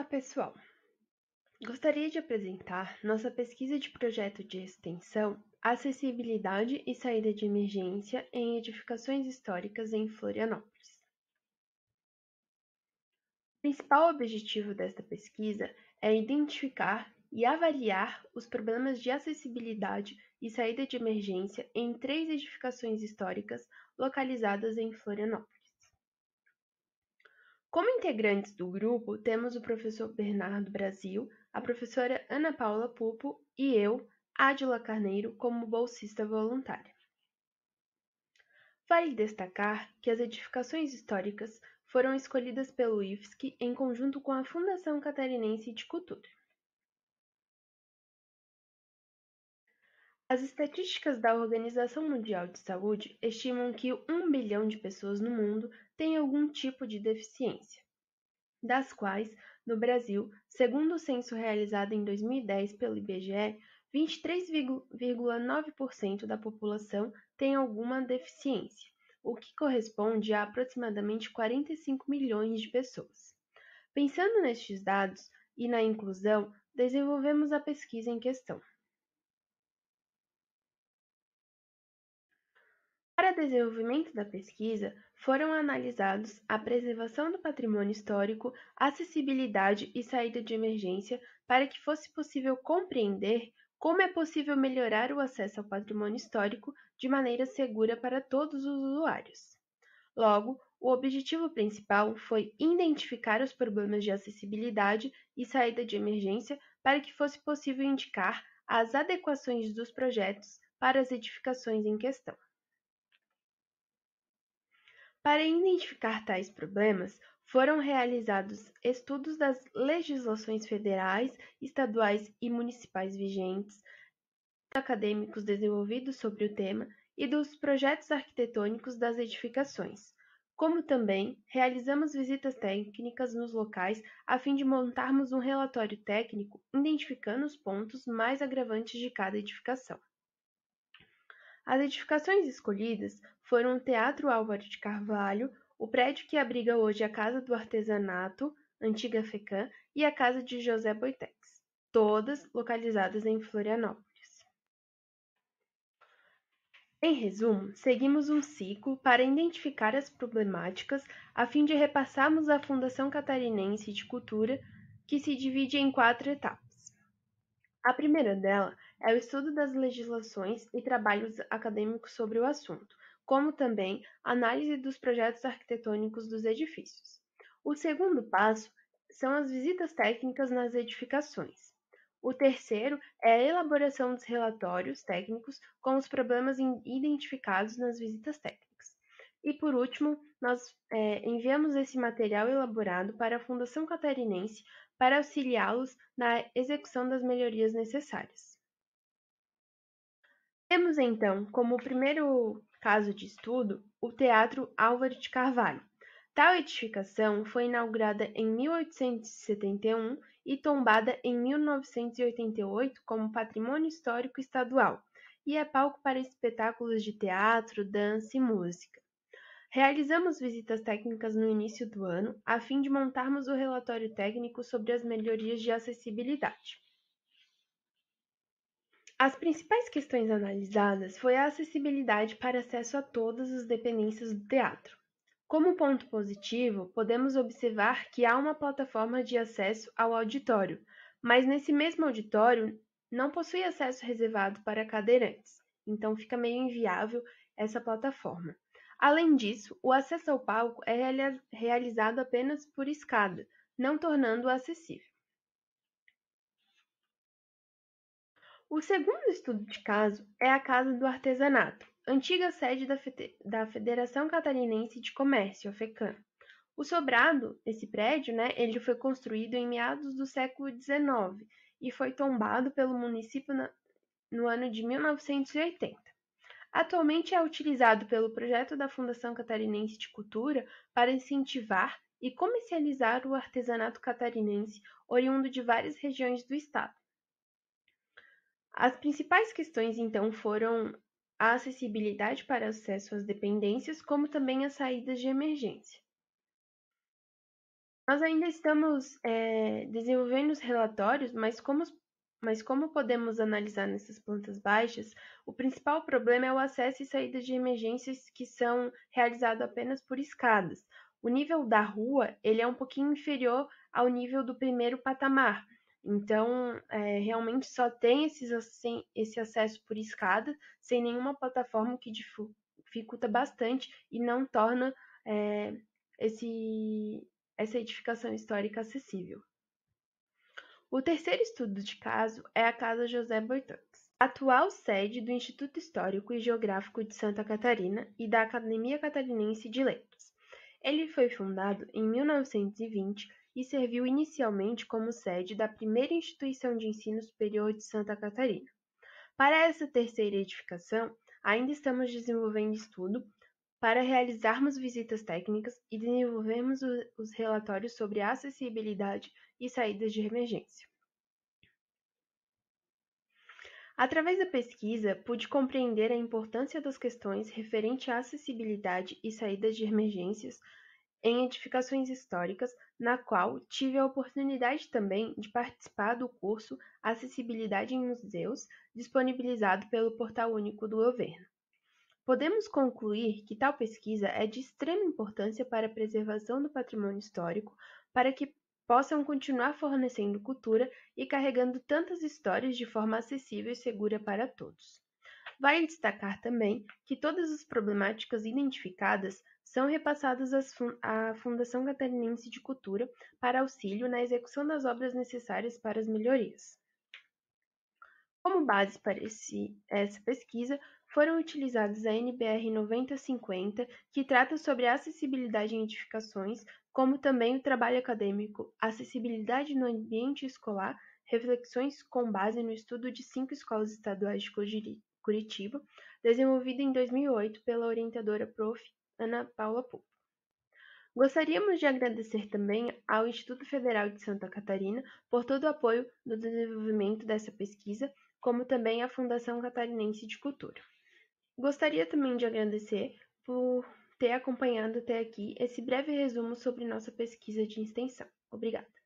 Olá, pessoal! Gostaria de apresentar nossa pesquisa de projeto de extensão Acessibilidade e Saída de Emergência em Edificações Históricas em Florianópolis. O principal objetivo desta pesquisa é identificar e avaliar os problemas de acessibilidade e saída de emergência em 3 edificações históricas localizadas em Florianópolis. Como integrantes do grupo, temos o professor Bernardo Brasil, a professora Ana Paula Pupo e eu, Adila Carneiro, como bolsista voluntária. Vale destacar que as edificações históricas foram escolhidas pelo IFSC em conjunto com a Fundação Catarinense de Cultura. As estatísticas da Organização Mundial de Saúde estimam que 1 bilhão de pessoas no mundo têm algum tipo de deficiência, das quais, no Brasil, segundo o censo realizado em 2010 pelo IBGE, 23,9% da população tem alguma deficiência, o que corresponde a aproximadamente 45 milhões de pessoas. Pensando nestes dados e na inclusão, desenvolvemos a pesquisa em questão. Para desenvolvimento da pesquisa, foram analisados a preservação do patrimônio histórico, acessibilidade e saída de emergência para que fosse possível compreender como é possível melhorar o acesso ao patrimônio histórico de maneira segura para todos os usuários. Logo, o objetivo principal foi identificar os problemas de acessibilidade e saída de emergência para que fosse possível indicar as adequações dos projetos para as edificações em questão. Para identificar tais problemas, foram realizados estudos das legislações federais, estaduais e municipais vigentes, acadêmicos desenvolvidos sobre o tema e dos projetos arquitetônicos das edificações, como também realizamos visitas técnicas nos locais a fim de montarmos um relatório técnico identificando os pontos mais agravantes de cada edificação. As edificações escolhidas foram o Teatro Álvaro de Carvalho, o prédio que abriga hoje a Casa do Artesanato, antiga FECAN, e a Casa de José Boiteux, todas localizadas em Florianópolis. Em resumo, seguimos um ciclo para identificar as problemáticas a fim de repassarmos à Fundação Catarinense de Cultura, que se divide em 4 etapas. A primeira dela é o estudo das legislações e trabalhos acadêmicos sobre o assunto, como também análise dos projetos arquitetônicos dos edifícios. O segundo passo são as visitas técnicas nas edificações. O terceiro é a elaboração dos relatórios técnicos com os problemas identificados nas visitas técnicas. E por último, nós enviamos esse material elaborado para a Fundação Catarinense para auxiliá-los na execução das melhorias necessárias. Temos, então, como primeiro caso de estudo, o Teatro Álvaro de Carvalho. Tal edificação foi inaugurada em 1871 e tombada em 1988 como Patrimônio Histórico Estadual e é palco para espetáculos de teatro, dança e música. Realizamos visitas técnicas no início do ano, a fim de montarmos o relatório técnico sobre as melhorias de acessibilidade. As principais questões analisadas foi a acessibilidade para acesso a todas as dependências do teatro. Como ponto positivo, podemos observar que há uma plataforma de acesso ao auditório, mas nesse mesmo auditório não possui acesso reservado para cadeirantes, então fica meio inviável essa plataforma. Além disso, o acesso ao palco é realizado apenas por escada, não tornando-o acessível. O segundo estudo de caso é a Casa do Artesanato, antiga sede da Federação Catarinense de Comércio, a FECAN. O sobrado, esse prédio, ele foi construído em meados do século XIX e foi tombado pelo município no ano de 1980. Atualmente é utilizado pelo projeto da Fundação Catarinense de Cultura para incentivar e comercializar o artesanato catarinense oriundo de várias regiões do estado. As principais questões, então, foram a acessibilidade para acesso às dependências, como também as saídas de emergência. Nós ainda estamos desenvolvendo os relatórios, mas como podemos analisar nessas plantas baixas, o principal problema é o acesso e saída de emergências que são realizados apenas por escadas. O nível da rua ele é um pouquinho inferior ao nível do primeiro patamar, então realmente só tem esse acesso por escada, sem nenhuma plataforma, que dificulta bastante e não torna essa edificação histórica acessível. O terceiro estudo de caso é a Casa José Boiteux, atual sede do Instituto Histórico e Geográfico de Santa Catarina e da Academia Catarinense de Letras. Ele foi fundado em 1920 e serviu inicialmente como sede da primeira instituição de ensino superior de Santa Catarina. Para essa terceira edificação, ainda estamos desenvolvendo estudo para realizarmos visitas técnicas e desenvolvermos os relatórios sobre acessibilidade e saídas de emergência. Através da pesquisa, pude compreender a importância das questões referente à acessibilidade e saídas de emergências em edificações históricas, na qual tive a oportunidade também de participar do curso Acessibilidade em Museus, disponibilizado pelo Portal Único do Governo. Podemos concluir que tal pesquisa é de extrema importância para a preservação do patrimônio histórico, para que possam continuar fornecendo cultura e carregando tantas histórias de forma acessível e segura para todos. Vale destacar também que todas as problemáticas identificadas são repassadas à Fundação Catarinense de Cultura para auxílio na execução das obras necessárias para as melhorias. Como base para essa pesquisa, foram utilizados a NBR 9050, que trata sobre acessibilidade em edificações, como também o trabalho acadêmico Acessibilidade no Ambiente Escolar, reflexões com base no estudo de 5 escolas estaduais de Curitiba, desenvolvido em 2008 pela orientadora Prof. Ana Paula Pupo. Gostaríamos de agradecer também ao Instituto Federal de Santa Catarina por todo o apoio no desenvolvimento dessa pesquisa, como também à Fundação Catarinense de Cultura. Gostaria também de agradecer por ter acompanhado até aqui esse breve resumo sobre nossa pesquisa de extensão. Obrigada!